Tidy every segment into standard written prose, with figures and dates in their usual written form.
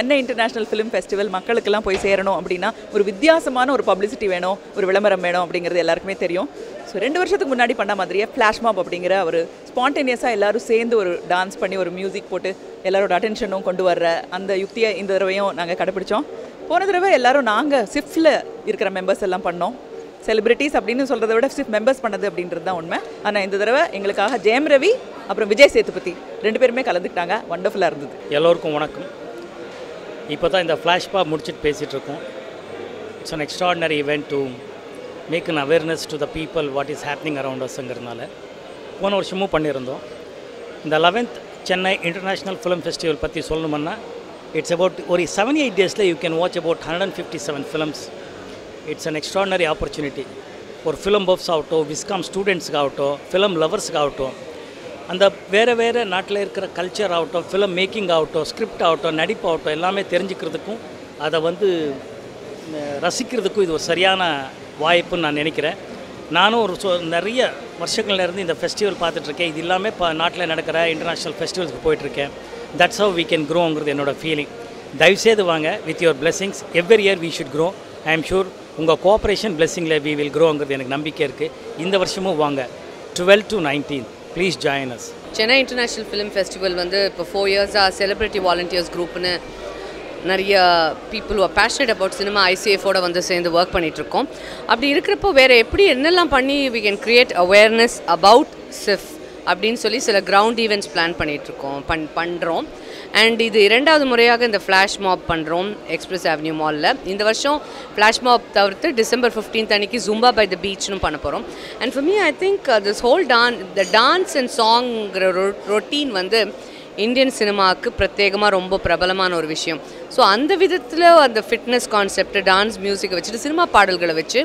Chennai International Film Festival, Makalakalam Poiserano, Abdina, or Vidyasamana or publicity Veno, or Velamarameno, Abdinger, the Lark Meterio. So, Rendoversha the Munadi Panda Madria, flash mob Abdinger, or spontaneous Elaru Saint or dance panny or music potter, Elaru attention on Condor, and the Yuktia in the Rayon Nanga Catapucho. Pona the Reva Elaru Nanga, Sifla, Irka members Salam Pano. Celebrities Abdin Soldier of Sif members Pana the Abdinder down, and in the Reva, Englaka, Jayam Ravi, Vijay Sethupathi, Rendiperme Kaladitanga, wonderful Ardu. Yellow Kumanakum. Ipata in the flash pub Murchit Pesitruko. It's an extraordinary event to make an awareness to the people what is happening around us in Garnala. One or Shimu Pandirando. The 11th Chennai International Film Festival Pati Solumana. It's about only 78 days later you can watch about 157 films. It's an extraordinary opportunity for film buffs out, Viscom students out, film lovers out, and the where Natla culture out, film making out, script out, Nadip out, Elame Terinjikradaku, Adavandu Rasikirdaku, Sariana, Waipun and Enikre, Nano, Naria, Varshakal in the festival Pathatrake, Dilame, Natla Nadakara, international festivals of poetry. That's how we can grow under the note of feeling. Divesevanga, with your blessings, every year we should grow. I am sure. Unga cooperation blessing le we will grow angadhu enak nambike irukku indha varshamum vaanga 12 to 19th please join us. Chennai International Film Festival vandu for 4 years our celebrity volunteers group na nariya people who are passionate about cinema ICF oda vandu sendu work pannit irukom apdi irukrappo vera eppadi ennella panni we can create awareness about SIF அப்படினு சொல்லி சில ground events plan பண்ணிட்டு இருக்கோம் பண்றோம் and இது இரண்டாவது முறையாக இந்த flash mob பண்றோம் express avenue mallல இந்த வருஷம் flash mob தவிர்த்து December 15th அன்னைக்கு Zumba by the beach னு பண்ண போறோம் and for me I think this whole dance and song routine வந்து Indian சினிமாக்கு பிரத்யேகமா ரொம்ப பிரபலமான ஒரு விஷயம் so அந்த விதத்துல அந்த fitness concept dance music வச்சு சினிமா பாடல்களை வச்சு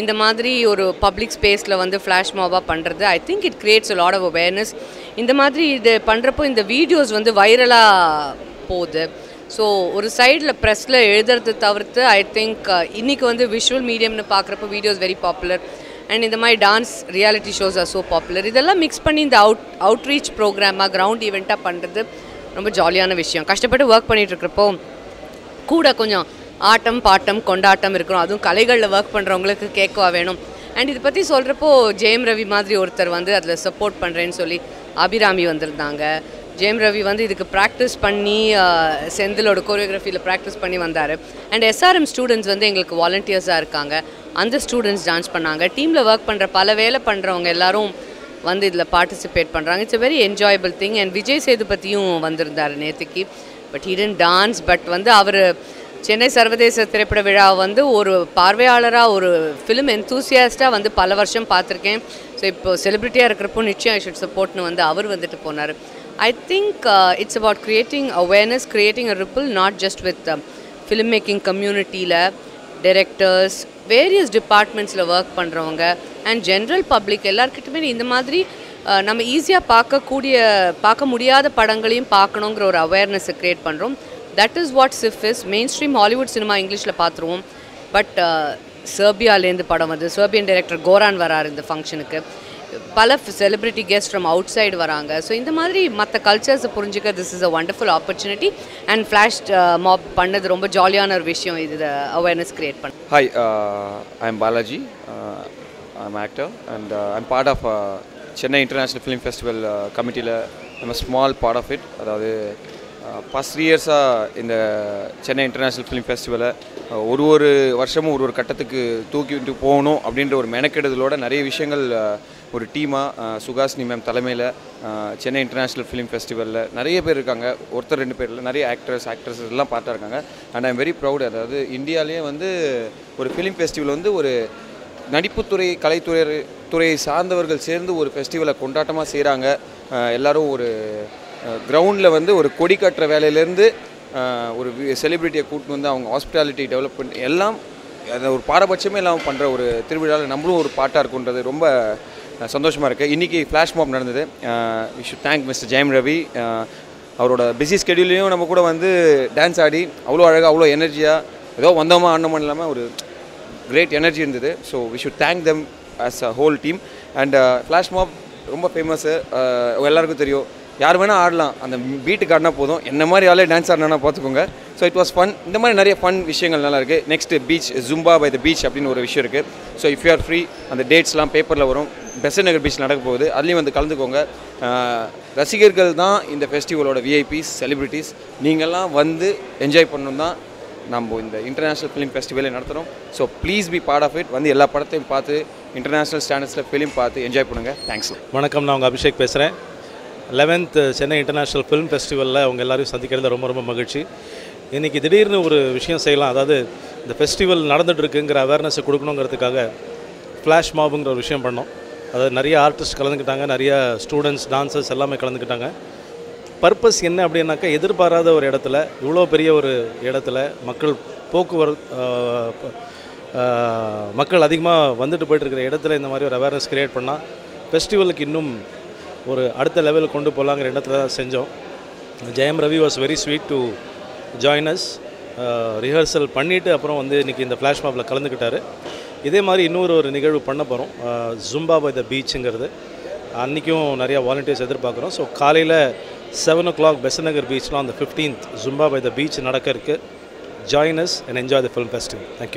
In the Madri or public space, flash mob up I think it creates a lot of awareness. In the Madri, the Pandrapo in the videos when the viral pod. So, one side la press la I think the visual medium videos very popular, and in the my dance reality shows are so popular. Idella mix panni in the outreach program, ground event up pandrathu romba jollyana vishayam. Kashtapattu work panniterukkrappo kooda konjam. Atam, Patam, Kondatam, Irkon, Kalegal work Pandronglak, Keko Avenum, and Ipati Solrapo, Jayam Ravi Madri Urthar Vanda, support Pandran Soli, Abirami Vandardanga, Jayam Ravi Vandi, the practice Pani, Sendil or choreography, practice Pani Vandare, and SRM students when they volunteers are Kanga, and the students dance Pananga, team la work Pandra Palavela Pandrong, Larum, Vandidla participate Pandrang. It's a very enjoyable thing, and Vijay Sethupathiyum Vandardar Netiki, but he didn't dance, but Vanda our Chennai Sarvadesh Threpada Vida vandu oru parvayalara oru film enthusiast vandu pala varsham paathirken so ipo celebrity ah irukrappo nichayam I should support nu vandu avaru vandittu ponaru I think it's about creating awareness creating a ripple not just with film making community la directors various departments la work pandravanga and general public ellarkittume indha madri nama easy ah paaka mudiyada padangaliyum paakanongra oru awareness create pandrom That is what SIF is. Mainstream Hollywood cinema English la paathuruvom but Serbia la indu padam vadu Serbian director Goran Varar in the function ku pala celebrity guests from outside varanga so indha madri matha cultures purinjika this is a wonderful opportunity and flash mob pannadhu romba jollyana or vishayam idu awareness create pan Hi I am Balaji I'm an actor and I'm part of Chennai International Film Festival committee la I'm a small part of it adhaadu past 3 years in the Chennai International Film Festival ஒரு வருஷமும் ஒரு கட்டத்துக்கு தூக்கிட்டு போகணும் அப்படிங்கற ஒரு மெனக்கெடுதலோட நிறைய விஷயங்கள் ஒரு டீமா சுகாஸ்னி மேம் தலைமையில சென்னை இன்டர்நேஷனல் ஃபிலிம் ஃபெஸ்டிவல்ல நிறைய பேர் இருக்காங்க ஒருத்தர் ரெண்டு பேர் இல்ல நிறைய ஆக்டர்ஸ் ஆக்ட்ரஸஸ் எல்லாம் பார்த்த இருக்காங்க and I am very proud அதாவது இந்தியாலயே வந்து ஒரு ஃபிலிம் ஃபெஸ்டிவல் வந்து ஒரு நடிப்புத்துறை கலைத்துறை சார்ந்தவர்கள் சேர்ந்து ஒரு ஃபெஸ்டிவலை கொண்டாட்டமா செய்றாங்க எல்லாரும் ஒரு ground la vandu oru kodi katra velaiyila irundhu oru celebrity koottu vandu avanga hospitality development ellam oru paarabachame ellam pandra oru thiruvizhala nammulum oru paata irukundradhu romba sandoshama irukku inniki flash mob nadandhathu we should thank Mr. Jayam Ravi avaroda busy schedule layum namakku kuda vandu dance aadi avlo alaga avlo energy ah edho vandama aannam illama oru great energy irundhathu so we should thank them as a whole team and flash mob romba famous ellarku theriyum If you want to dance, you can dance. So it was fun. இந்த மாதிரி நிறைய fun விஷயங்கள் நல்லா இருக்கு. Next beach Zumba by the beach அப்படின ஒரு விஷயம் இருக்கு. So if you are free அந்த டேட்ஸ்லாம் பேப்பர்ல வரும். பெசநகர் பீச் நடக்க போகுது. அதுலயும் வந்து கலந்துக்கோங்க. ரசிகர்கள் தான் இந்த ஃபெஸ்டிவலோட VIPs, celebrities. நீங்கலாம் வந்து என்ஜாய் பண்ணனும் தான் நம்ம இந்த இன்டர்நேஷனல் ஃபிலிம் ஃபெஸ்டிவலை நடத்துறோம். So please be part of it. வந்து எல்லா படத்தையும் பார்த்து இன்டர்நேஷனல் ஸ்டாண்டர்ட்ஸ்ல ஃபிலிம் பார்த்து என்ஜாய் பண்ணுங்க. Thanks. வணக்கம் நான் உங்க அபிஷேக் பேசுறேன். 11th Chennai International Film Festival la avanga ellarum sandikkiradhu romba romba magizhchi iniki thidirnu oru vishayam seiyalam adhaadu the festival nadandirukkuengra awareness kudukanumngradhukaga flash mob ngra oru vishayam pannom adha nariya artists kalandukittaanga nariya students dancers ellame kalandukittaanga purpose enna appadinakka edirpaarada oru edathila ivlo periya oru edathila makkal pokuvar makkal adhigama vandittu poittirukra edathila indha mari oru awareness create panna festival ku innum ஒரு அடுத்த லெவலுக்கு கொண்டு போலாம்ங்கற எண்ணத்துல செஞ்சோம் Jayam Ravi was very sweet to join us rehearsal பண்ணிட்டு அப்புறம் வந்து இன்னைக்கு இந்த ஃபிளாஷ் மாப்ல கலந்துக்கிட்டாரு இதே மாதிரி இன்னொரு ஒரு நிகழ்வு பண்ண போறோம் ஜும்பா பை தி பீச்ங்கிறது அன்னைக்கும் நிறைய வாலண்டியர்ஸ் எதிர்பார்க்கறோம் சோ காலையில 7 o'clock பெசநகர் பீச்ல on the 15th Zumba by the beach நடக்க இருக்கு join us and enjoy the film festival thank you